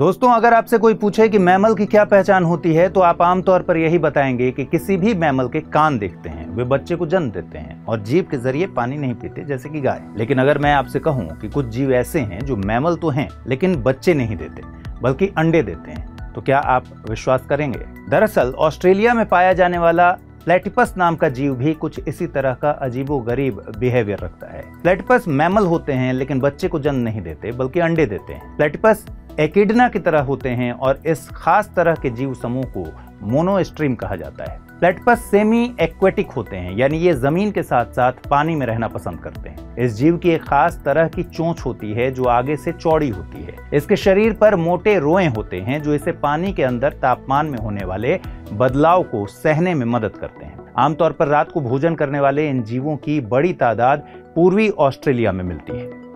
दोस्तों, अगर आपसे कोई पूछे कि मैमल की क्या पहचान होती है तो आप आमतौर पर यही बताएंगे कि किसी भी मैमल के कान दिखते हैं, वे बच्चे को जन्म देते हैं और जीभ के जरिए पानी नहीं पीते, जैसे कि गाय। लेकिन अगर मैं आपसे कहूं कि कुछ जीव ऐसे हैं जो मैमल तो हैं लेकिन बच्चे नहीं देते बल्कि अंडे देते हैं, तो क्या आप विश्वास करेंगे? दरअसल ऑस्ट्रेलिया में पाया जाने वाला प्लेटिपस नाम का जीव भी कुछ इसी तरह का अजीबोगरीब बिहेवियर रखता है। प्लेटिपस मैमल होते हैं लेकिन बच्चे को जन्म नहीं देते बल्कि अंडे देते हैं। प्लेटिपस एकिडना की तरह होते हैं और इस खास तरह के जीव समूह को मोनोस्ट्रीम कहा जाता है। प्लेटिपस सेमी एक्वेटिक होते हैं, यानी ये जमीन के साथ साथ पानी में रहना पसंद करते हैं। इस जीव की एक खास तरह की चोंच होती है जो आगे से चौड़ी होती है। इसके शरीर पर मोटे रोएं होते हैं जो इसे पानी के अंदर तापमान में होने वाले बदलाव को सहने में मदद करते हैं। आमतौर पर रात को भोजन करने वाले इन जीवों की बड़ी तादाद पूर्वी ऑस्ट्रेलिया में मिलती है।